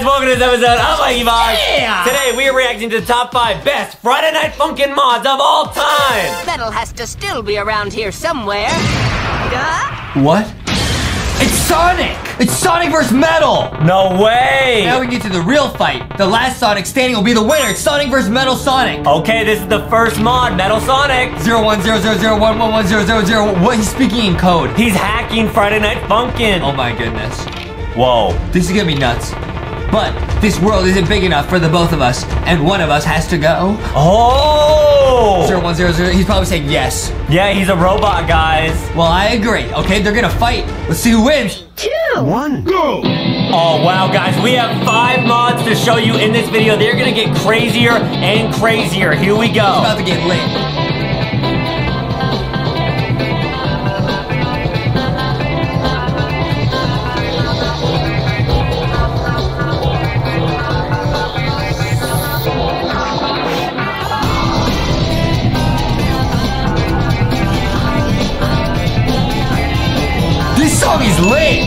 guys, welcome to this episode of LankyBox. Yeah. Today we are reacting to the top 5 best Friday Night Funkin' mods of all time. Metal has to still be around here somewhere. What? It's Sonic! It's Sonic versus Metal! No way! Now we get to the real fight. The last Sonic standing will be the winner. It's Sonic versus Metal Sonic. Okay, this is the first mod, Metal Sonic. 010001110000. What? He's speaking in code. He's hacking Friday Night Funkin'. Oh my goodness. Whoa. This is gonna be nuts. But this world isn't big enough for the both of us, and one of us has to go. Oh! 0100. He's probably saying yes. Yeah, he's a robot, guys. Well, I agree. Okay, they're gonna fight. Let's see who wins. 3, 2, 1, go! Oh, wow, guys. We have 5 mods to show you in this video. They're gonna get crazier and crazier. Here we go. It's about to get lit. He's late.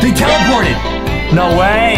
They teleported! No way!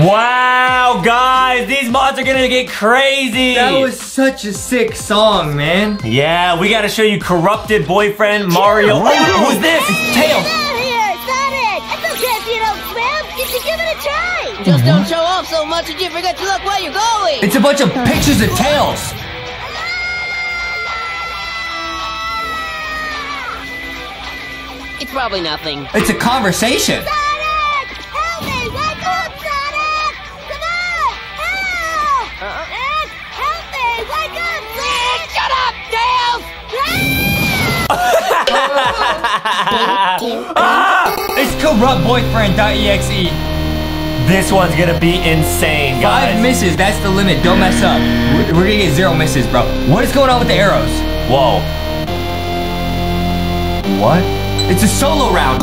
Wow, guys, these mods are gonna get crazy. That was such a sick song, man. Yeah, we gotta show you Corrupted Boyfriend, Mario. Oh, who's this? It's Tails. Get out of here, Sonic. It's okay if you don't swim. You should give it a try. Just don't show off so much that you forget to look where you're going. It's a bunch of pictures of Tails. It's probably nothing. It's a conversation. It's Corrupt Boyfriend.exe. This one's gonna be insane, guys. 5 misses, that's the limit. Don't mess up. We're gonna get 0 misses, bro. What is going on with the arrows? Whoa. What? It's a solo round.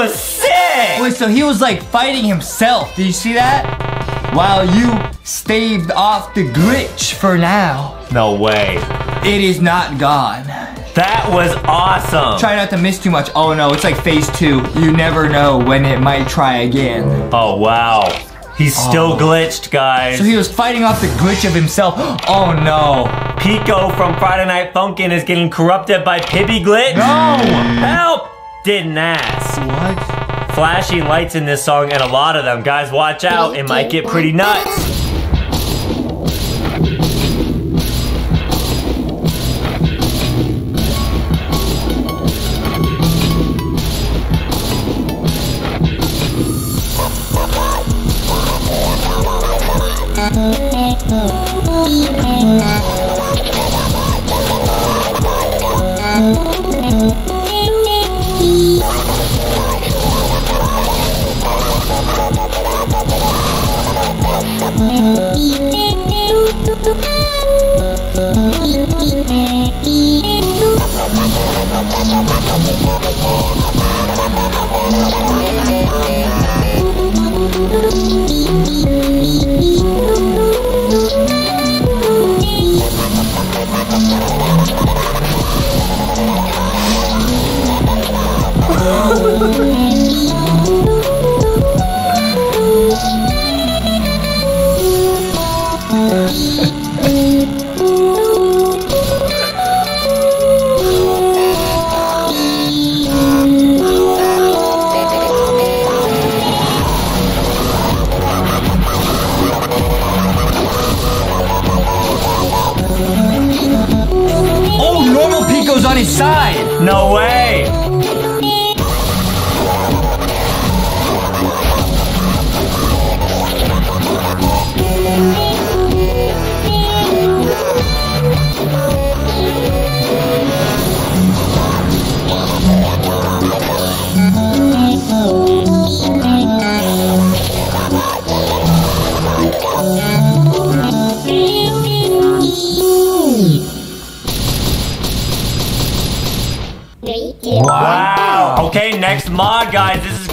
was sick! Wait, so he was like fighting himself. Did you see that? While you staved off the glitch for now. No way. It is not gone. That was awesome. Try not to miss too much. Oh no, it's like phase 2. You never know when it might try again. Oh wow. He's still glitched, guys. So he was fighting off the glitch of himself. Oh no. Pico from Friday Night Funkin' is getting corrupted by Pibby glitch. No! Help! Didn't ask. What? Flashing lights in this song, and a lot of them. Guys, watch out. It might get pretty nuts.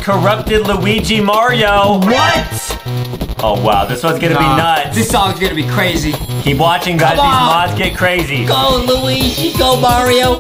Corrupted Luigi Mario. What? Oh wow, this one's gonna be nuts. This song's gonna be crazy. Keep watching, guys. These mods get crazy. Go Luigi, go Mario.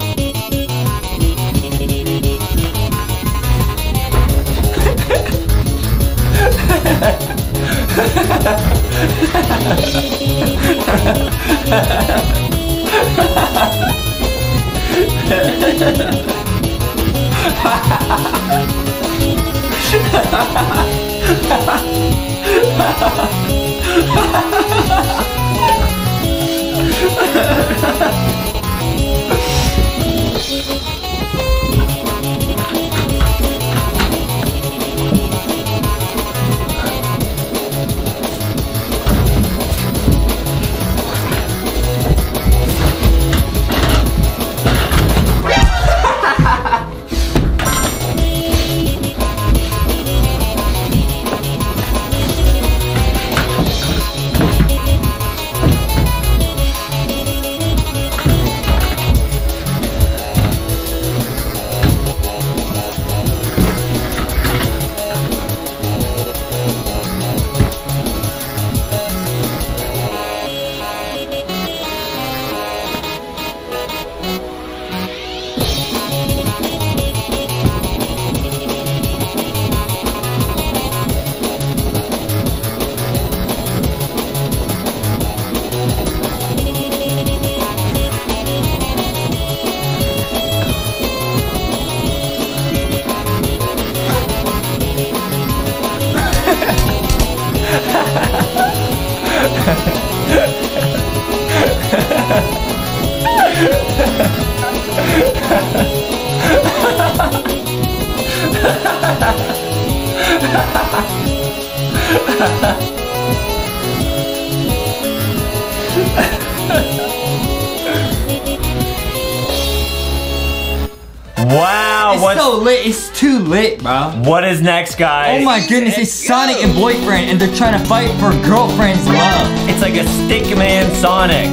What is next, guys? Oh my goodness, it's Sonic and Boyfriend, and they're trying to fight for girlfriend's love. It's like a Stickman Sonic.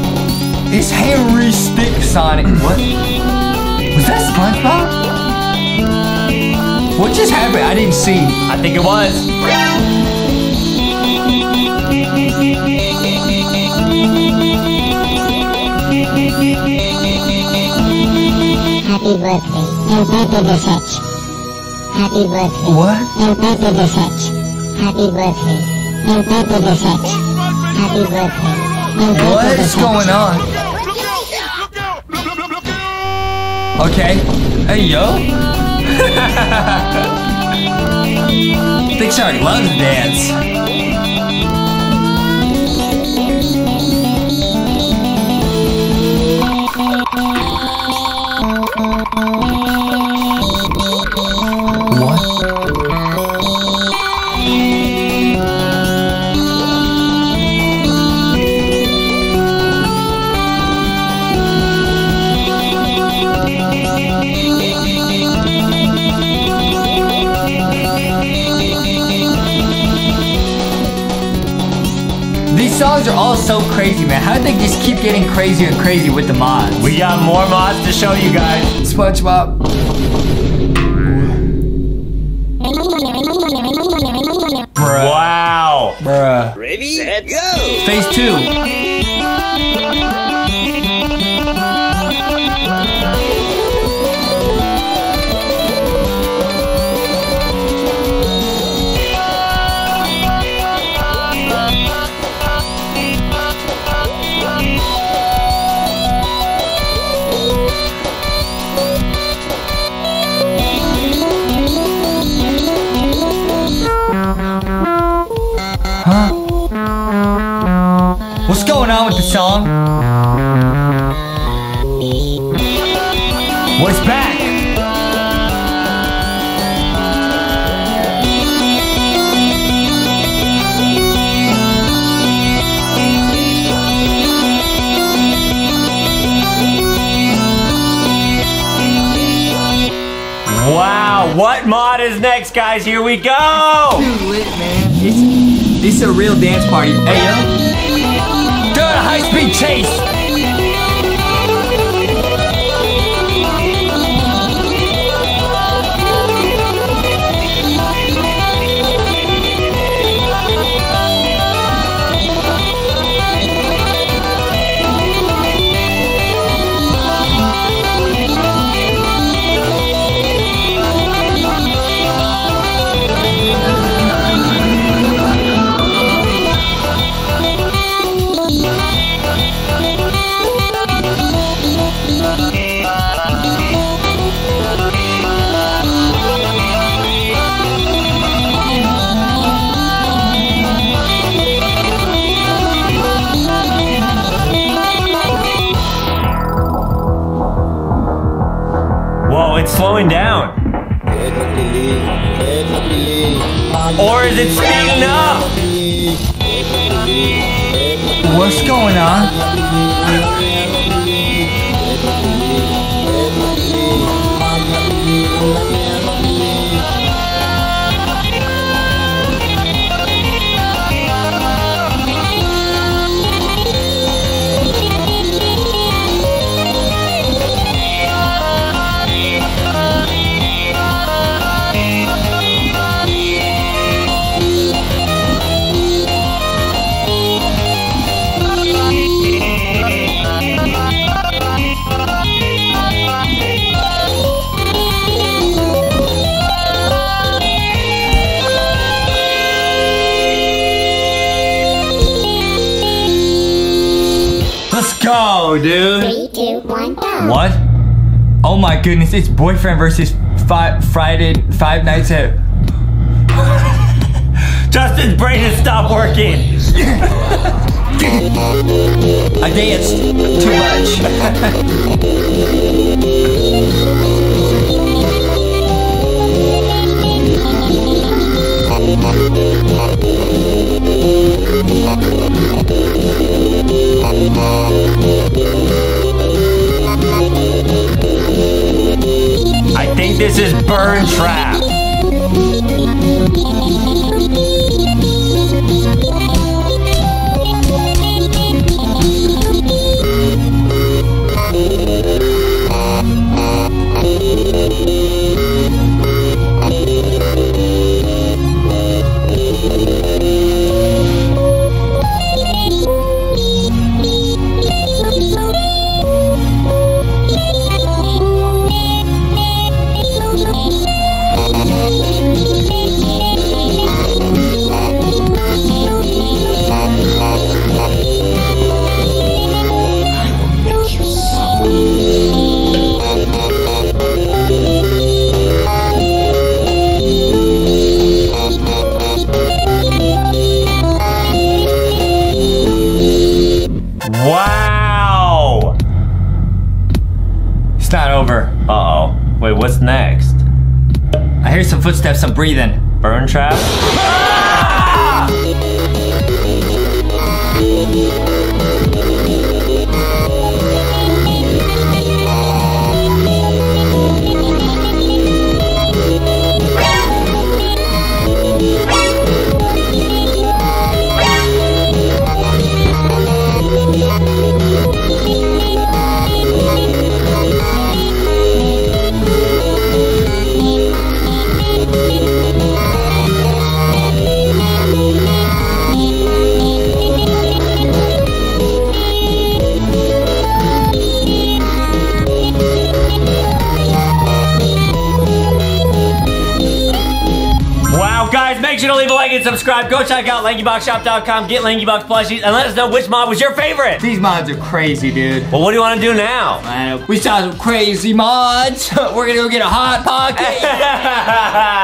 It's Henry Stick Sonic. What? Was that SpongeBob? What just happened? I didn't see. I think it was. Happy birthday, and Pepe de Sech. Happy birthday. What? And Pepe de Sech. Happy birthday, and Pepe de Sech. Happy birthday, and Pepe de Sech. What is going on? Okay. Hey, yo. Big Shark loves to dance. What? These songs are all so crazy, man. How did they just keep getting crazier and crazy with the mods? We got more mods to show you guys. SpongeBob. Bruh. Wow. Bruh. Ready? Set, go. Phase 2. What's going on with the song? What's back? Wow, what mod is next, guys? Here we go! It's too lit, man. This is a real dance party. Hey, yo. A high-speed chase. Slowing down, or is it speeding up? What's going on? Go, dude. 3, 2, 1, go. What? Oh my goodness, it's Boyfriend versus Five Nights at... Justin's brain has stopped working. I danced too much. I think this is Burn Trap. hear some footsteps, some breathing. Burn trap. Ah! Make sure to leave a like and subscribe. Go check out LankyBoxShop.com. Get LankyBox plushies and let us know which mod was your favorite. These mods are crazy, dude. Well, what do you want to do now? I don't know. We saw some crazy mods. We're going to go get a Hot Pocket.